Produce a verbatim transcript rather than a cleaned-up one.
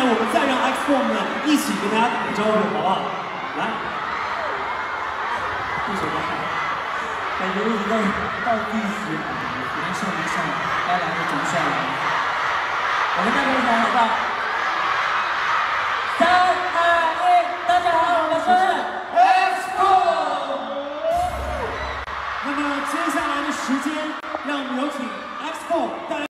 来我们再让 X 四 呢一起跟大家打个招呼，好不好？来，为什么？感觉一直到到第十，可能上不上，该来的总算来了。我们再给大家来到三。